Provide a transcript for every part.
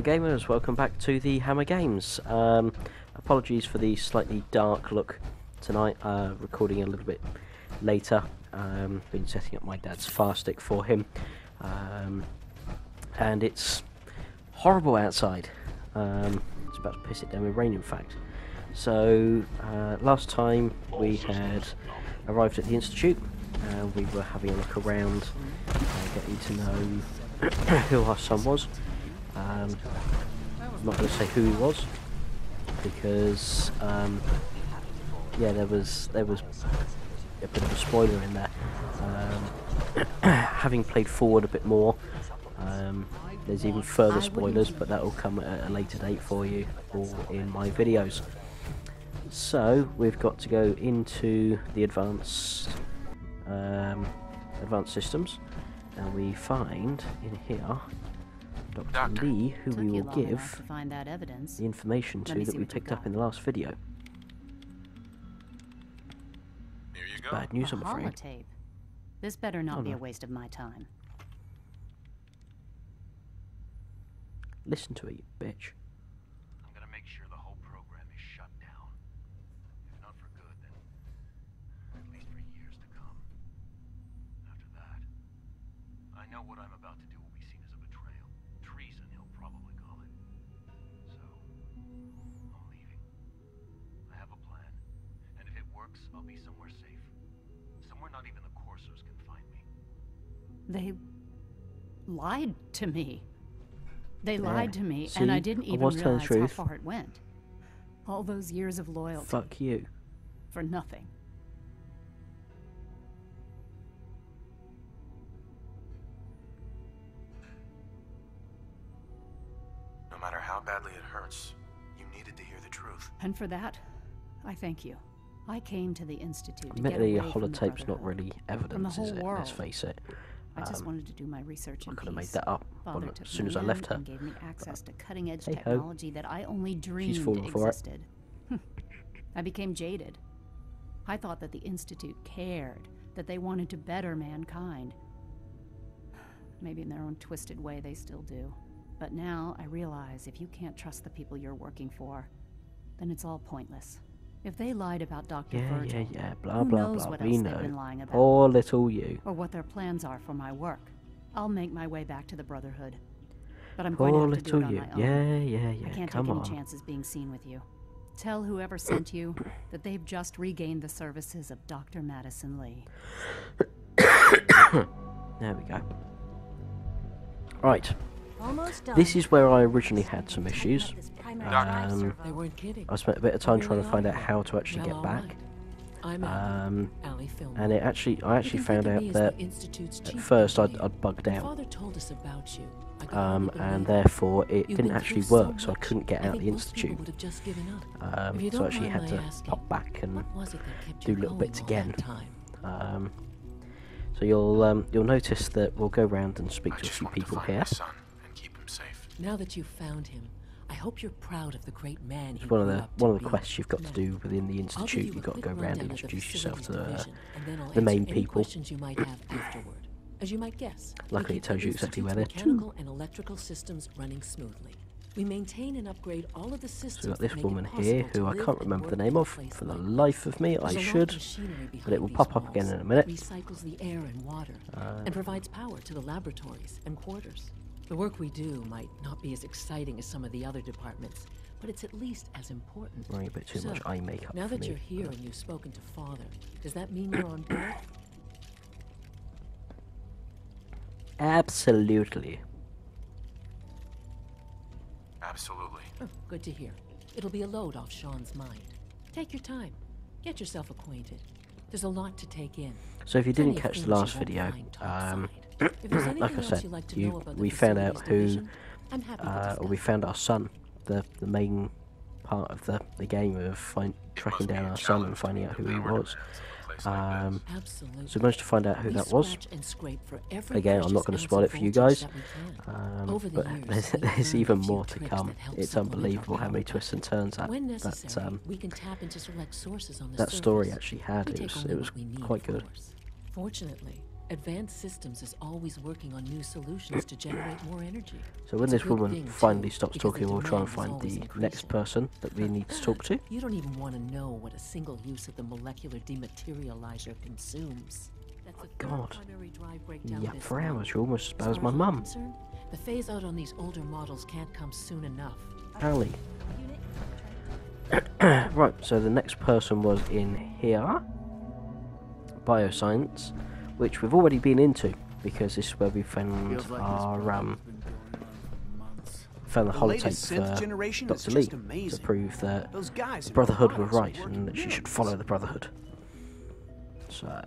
Hello gamers, welcome back to the Hammer Games. Apologies for the slightly dark look tonight, recording a little bit later. Been setting up my dad's fire stick for him, and it's horrible outside. It's about to piss it down with rain in fact. So last time we had arrived at the Institute, we were having a look around, getting to know who our son was. I'm not going to say who he was because yeah, there was a bit of a spoiler in there. Having played forward a bit more, there's even further spoilers, but that will come at a later date for you or in my videos. So we've got to go into the advanced systems, and we find in here Dr. Lee, who we will give the information to that we picked up in the last video. Here you go. Bad news, I'm afraid. Holotape. This better not be a waste of my time. Listen to it, you bitch. I'm gonna make sure the whole program is shut down. If not for good, then at least for years to come. After that, I know what I'm about to do. I'll be somewhere safe. Somewhere not even the Coursers can find me. They lied to me. See, and I didn't even realize how far it went. All those years of loyalty. Fuck you. For nothing. No matter how badly it hurts, you needed to hear the truth. And for that, I thank you. I came to the Institute. Admittedly, a holotape's not really evidence, is it? Let's face it. I just wanted to do my research in peace. I could have made that up as soon as I left her. Gave me access to cutting-edge technology that I only dreamed existed. I became jaded. I thought that the Institute cared, that they wanted to better mankind. Maybe in their own twisted way they still do. But now I realize if you can't trust the people you're working for, then it's all pointless. If they lied about Dr. Virgil, blah blah blah, we know. Poor little you. Or what their plans are for my work. I'll make my way back to the Brotherhood. But I'm going to have to do it on my own. I can't take any chances being seen with you. Tell whoever sent you that they've just regained the services of Dr. Madison Lee. There we go. Right. This is where I originally had some issues. I spent a bit of time trying to find out how to actually get back, and I actually found out that at first I'd bugged out, and therefore it didn't actually work, so I couldn't get out the Institute. So I actually had to pop back and do little bits again. So you'll notice that we'll go round and speak to a few people here. Now that you've found him, I hope you're proud of the great man. It's one of the quests you've got to do within the Institute. You've got to go around and introduce yourself to the main people. You might have afterward. As you might guess, luckily it tells you exactly where they're. Mechanical and electrical systems running smoothly. We maintain and upgrade all of the systems. So we've got this woman here who I can't remember the name of for the life of me. I should, but it will pop up again in a minute. Recycles the air and water and provides power to the laboratories and quarters. The work we do might not be as exciting as some of the other departments, but it's at least as important. Worrying a bit too much eye makeup. Now that you're here and you've spoken to Father, does that mean you're on board? Absolutely. Absolutely. Oh, good to hear. It'll be a load off Sean's mind. Take your time. Get yourself acquainted. There's a lot to take in. So if you didn't catch the last video, like I said, we found out who, we found our son, the main part of the game of tracking down our son and finding out who he was. So we managed to find out who that was. Again, I'm not going to spoil it for you guys, but there's even more to come. It's unbelievable how many twists and turns that story actually had. It was quite good. Fortunately, Advanced Systems is always working on new solutions to generate more energy. So when this woman finally stops talking, we'll try and find the next person that we need to talk to. You don't even want to know what a single use of the molecular dematerializer consumes. That's a primary drive breakdown. Yeah, for hours. You're almost as bad as my mum. The phase out on these older models can't come soon enough. Apparently. Right, so the next person was in here. Bioscience, which we've already been into because this is where we found our found the holotape for Dr. Lee to prove that the Brotherhood were right and that she should follow the Brotherhood. So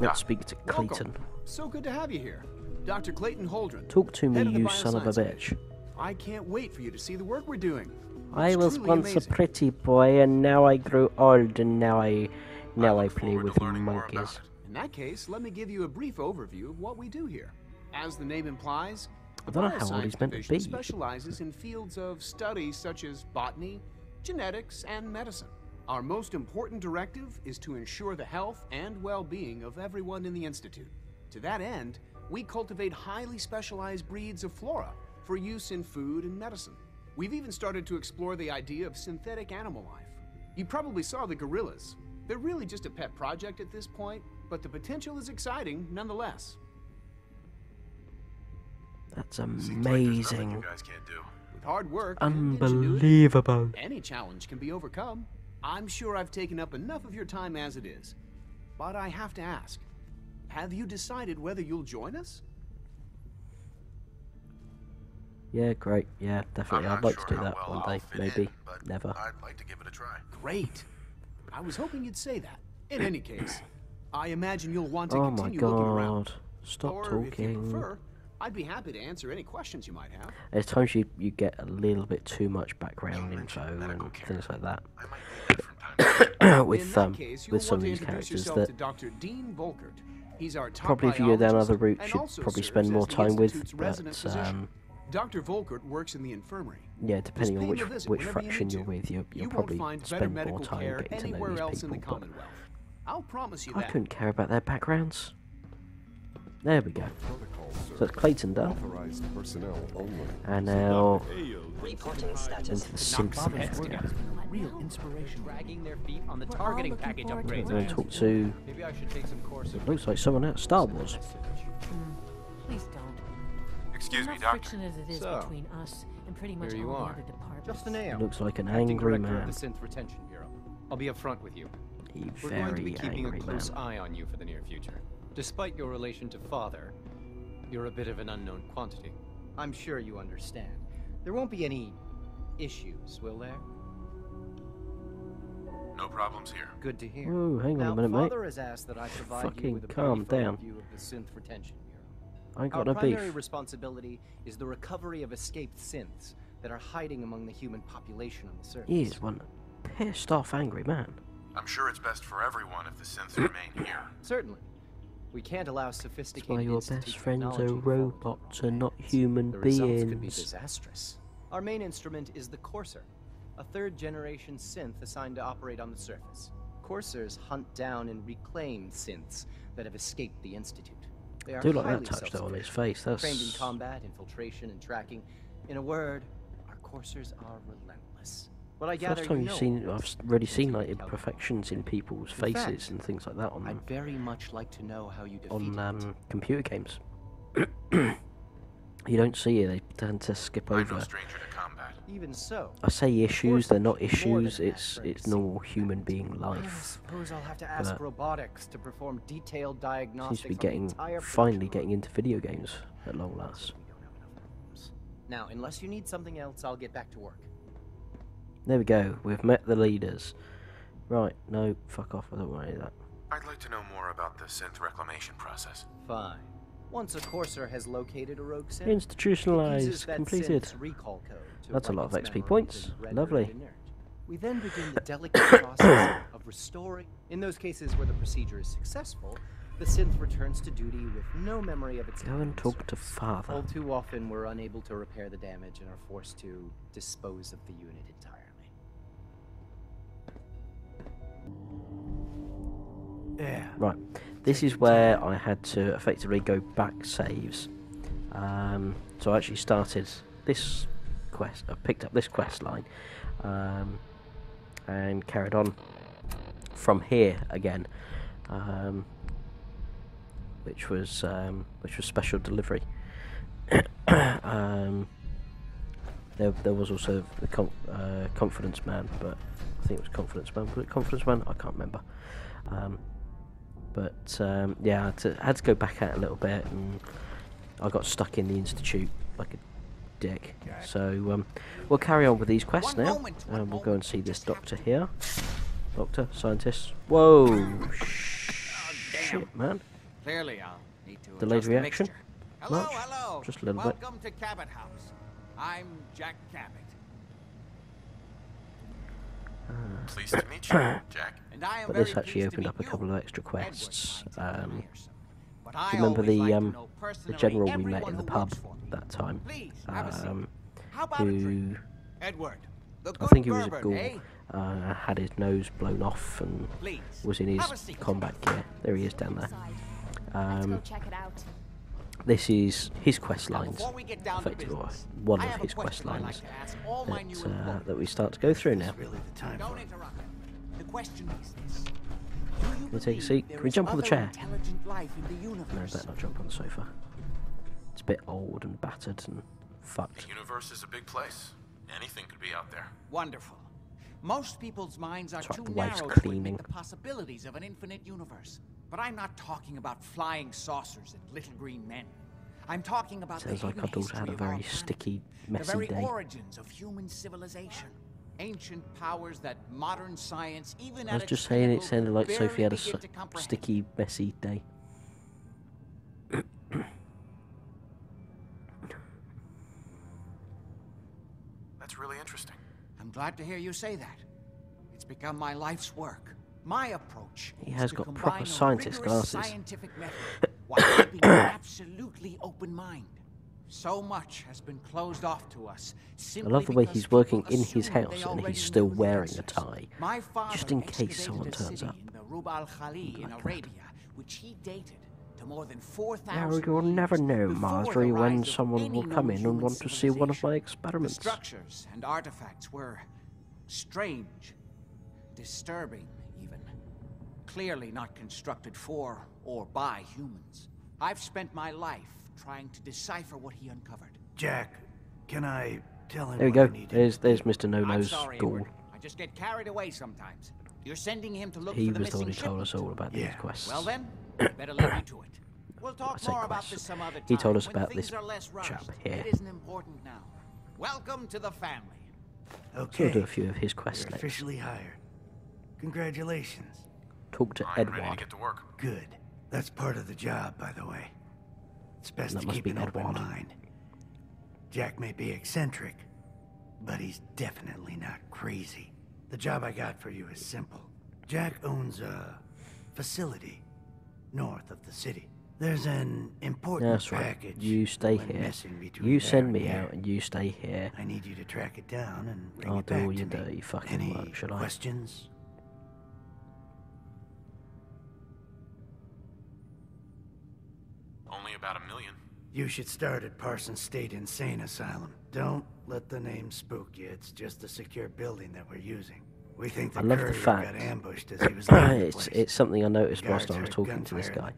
let's speak to Clayton. So good to have you here, Dr. Clayton Holdren. Talk to me, you son of a bitch. I can't wait for you to see the work we're doing. I was once a pretty boy, and now I grew old, and now I play with monkeys. In that case, let me give you a brief overview of what we do here. As the name implies, the Bioscience Division specializes in fields of study such as botany, genetics, and medicine. Our most important directive is to ensure the health and well-being of everyone in the Institute. To that end, we cultivate highly specialized breeds of flora for use in food and medicine. We've even started to explore the idea of synthetic animal life. You probably saw the gorillas. They're really just a pet project at this point, but the potential is exciting nonetheless. That's amazing. Like you guys can't do. With hard work, unbelievable. Any challenge can be overcome. I'm sure I've taken up enough of your time as it is, but I have to ask: have you decided whether you'll join us? Yeah, great. Yeah, definitely. I'd like to do that one day, maybe. Never. I'd like to give it a try. Great. I was hoping you'd say that. In any case, I imagine you'll want to continue looking around. Stop talking. If you prefer, I'd be happy to answer any questions you might have. There's times you get a little bit too much background info and things like that with some of these characters that Dr. Dean Volkert. He's our top biologist, probably via that other route should probably spend more time with, but Dr. Volkert works in the infirmary. Yeah, depending on which fraction you're with, you'll probably spend more time getting to know these people. But I'll promise you that. I couldn't care about their backgrounds. There we go. So that's Clayton done. And now into the Simpson. We're going to talk to. It looks like someone out of Star Wars. Please don't. Excuse me, Doctor. So, here you are. Just an AO. Looks like an angry man. Of the Synth Retention Bureau. I'll be upfront with you. We're going to be keeping a close eye on you for the near future. Despite your relation to Father, you're a bit of an unknown quantity. I'm sure you understand. There won't be any issues, will there? No problems here. Good to hear. Ooh, hang on a minute, mate. Father has asked that I provide you with a brief overview of the Synth Retention Bureau. Our primary responsibility is the recovery of escaped synths that are hiding among the human population on the surface. He is one pissed off angry man. I'm sure it's best for everyone if the synths remain here. Certainly. We can't allow sophisticated your best friends are robots and not human beings. The results could be disastrous. Our main instrument is the Courser, a third-generation synth assigned to operate on the surface. Coursers hunt down and reclaim synths that have escaped the Institute. I do like that touch though on his face. That's trained in combat, infiltration, and tracking. In a word, our coursers are relentless. What I gather, I've really seen like imperfections in people's faces and things like that on them. I'd very much like to know how you defeat computer games. You don't see it; they tend to skip over. I'm no stranger to combat. Even so, I say issues; they're not issues. It's normal human being life. I suppose I'll have to ask robotics to perform detailed diagnostics. Seems to be finally getting into video games at long last. Now, unless you need something else, I'll get back to work. There we go. We've met the leaders. Right? No, fuck off. I don't want any of that. I'd like to know more about the synth reclamation process. Fine. Once a Courser has located a rogue synth, institutionalized, completed. That's a lot of XP points. Lovely. We then begin the delicate process of restoring. In those cases where the procedure is successful, the synth returns to duty with no memory of its. Go and talk to Father. All too often, we're unable to repair the damage and are forced to dispose of the unit entirely. Yeah. Right. This is where I had to effectively go back saves. So I actually started this quest, I picked up this quest line and carried on from here again, which was special delivery. There was also the confidence man, but I think it was confidence man. Was it confidence man? I can't remember. Yeah, I had to go back out a little bit, and I got stuck in the Institute like a dick. So we'll carry on with these quests now, and we'll go and see this doctor here. Doctor, scientist. Whoa, shit, man. Clearly, I'll need to delayed reaction. Hello, hello. Just a little bit. Welcome to Cabot House. I'm Jack Cabot. Pleased to meet you, Jack. But this actually opened up a couple of extra quests. Do you remember the general we met in the pub that time? Who I think he was a ghoul. Had his nose blown off and was in his combat gear. There he is down there. This is his quest lines, effectively, or one of his quest lines that we start to go through now. Can we take a seat? Can we jump on the chair? No, better not jump on the sofa. It's a bit old and battered and fucked. The universe is a big place. Anything could be out there. Wonderful. Most people's minds are too narrow to admit the possibilities of an infinite universe. But I'm not talking about flying saucers and little green men. I'm talking about the hidden history of our planet, sticky, messy the very origins of human civilization, ancient powers that modern science, even I was just saying, it sounded like Sophie had a sticky, messy day. That's really interesting. I'm glad to hear you say that. It's become my life's work. My approach. He has got proper scientist glasses. While keeping an absolutely open mind. So much has been closed off to us. I love the way he's working in his house and he's still wearing a tie, just in case someone turns up. Now you'll never know, Marjorie, when someone will come in and want to see one of my experiments. The structures and artifacts were strange, disturbing. Clearly not constructed for or by humans. I've spent my life trying to decipher what he uncovered. Jack, can I tell him? There we go. There's Mr. No-No's door. I just get carried away sometimes. You're sending him to look for the missing shipment. He was the one who told us all about these quests. Well then, better leave you to it. We'll talk more about this some other time. He told us about this chap here. It isn't important now. Welcome to the family. Okay. We'll do a few of his quests next. Officially hired. Congratulations. Talk to Edward. Ready to get to work. Good. That's part of the job, by the way. It's best to keep an open mind. Jack may be eccentric, but he's definitely not crazy. The job I got for you is simple. Jack owns a facility north of the city. There's an important package. You stay here. You send me out, and you stay here. I need you to track it down and bring it back to me. I'll do all your dirty fucking work, shall I? Any questions? Only about a million. You should start at Parsons State Insane Asylum. Don't let the name spook you. It's just a secure building that we're using. We think the courier got ambushed as he was leaving the place. It's something I noticed whilst I was talking to this guy.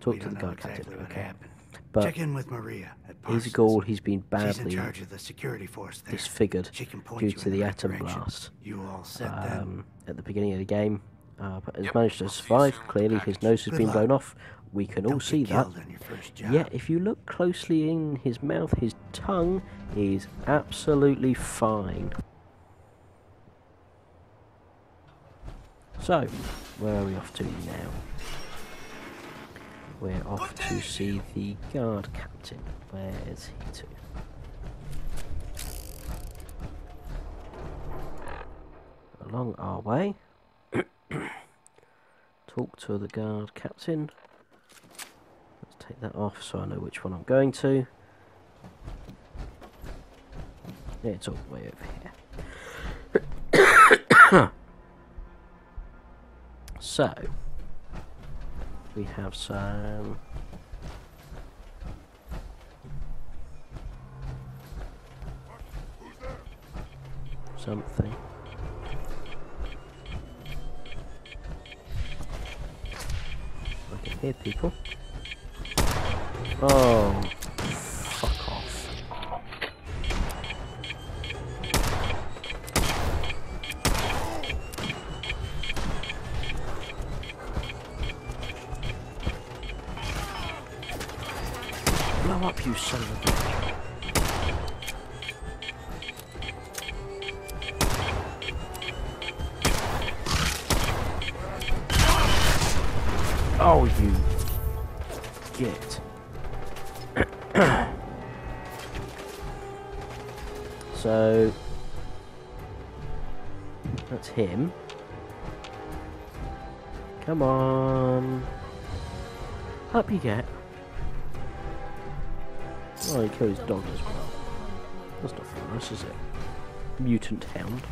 Talked to the guy, Captain. Okay. But check in with Maria at Parsons. He's a ghoul. He's been badly disfigured due to the atom blast at the beginning of the game. But has managed to survive. Clearly, his nose has been blown off. We can all see that. Yet, if you look closely in his mouth, his tongue is absolutely fine. So, where are we off to now? We're off to see the guard captain. Where is he to? Along our way. Talk to the guard captain. Take that off so I know which one I'm going to. Yeah, it's all the way over here. So, We have some... something. I can hear people. Oh, fuck off. Blow up, you son of a bitch. Oh, you get. So that's him. Come on, up you get. Oh, he killed his dog as well. That's not very nice, is it? Mutant hound.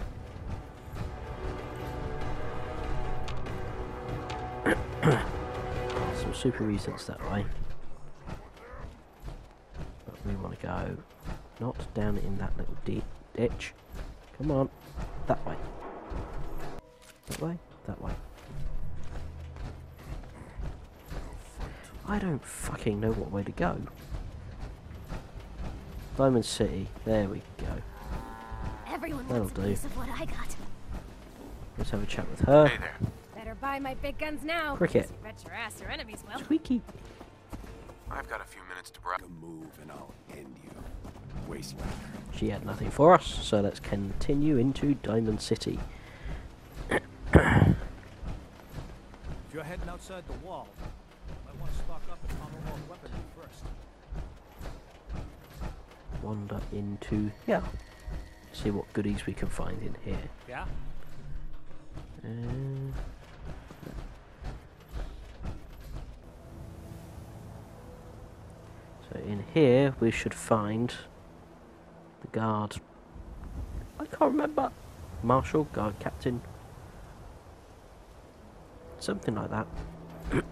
Super resets that way, but we want to go not down in that little ditch. Come on, that way, that way, that way. I don't fucking know what way to go. Diamond City, there we go. Everyone wants a piece of what I got. Let's have a chat with her. Hey there. Buy my big guns now. Cricket. You bet your ass your enemies will. Tweaky. I've got a few minutes to break a move and I'll end you. Wastelander. She had nothing for us, so let's continue into Diamond City. If you're heading outside the wall, I want to stock up the Commonwealth weaponry first. Wander into here. See what goodies we can find in here. Yeah. So in here we should find the guard. I can't remember. Marshal, guard captain, something like that. And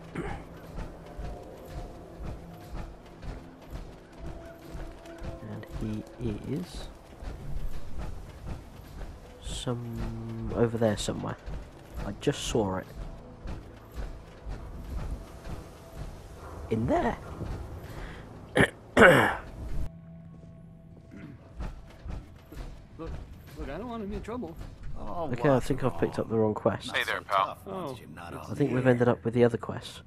he is some over there somewhere. I just saw it. In there. Look, I don't want to be in trouble. Oh, okay, I think I've picked up the wrong quest. Hey there, pal. Oh. I think we've ended up with the other quest.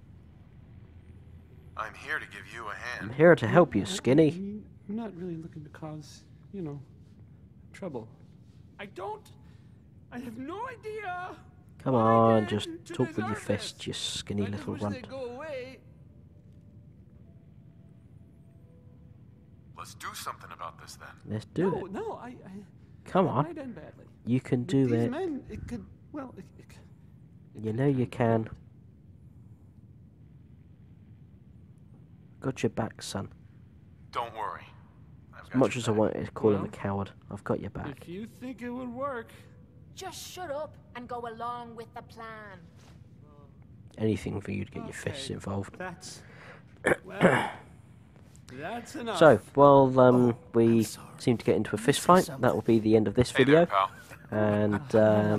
I'm here to give you a hand. I'm here to help you, skinny. I'm not really looking to cause, you know, trouble. I have no idea. Come on, just talk with your fist, you skinny little runt. Let's do something about this then. Let's do it. Come on. You can do it. You know you can. Got your back, son. Don't worry. As much as I want to call him a coward, I've got your back. If you think it would work... just shut up and go along with the plan. Anything for you to get your fists involved. That's, well, that's enough. So, while we seem to get into a fist fight, that will be the end of this video. There, and I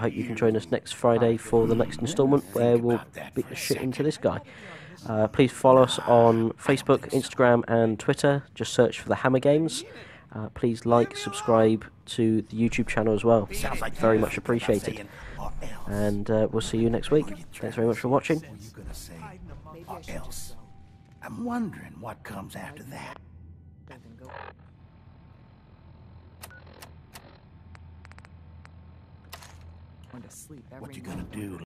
hope you can join us next Friday for the next installment, where we'll beat the shit into this guy. Please follow us on Facebook, Instagram and Twitter. Just search for the Hammer Games. Please like, subscribe to the YouTube channel as well. Sounds like very much appreciated. And we'll see you next week. Thanks very much for watching. Or else. I'm wondering what comes after that. What you gonna do?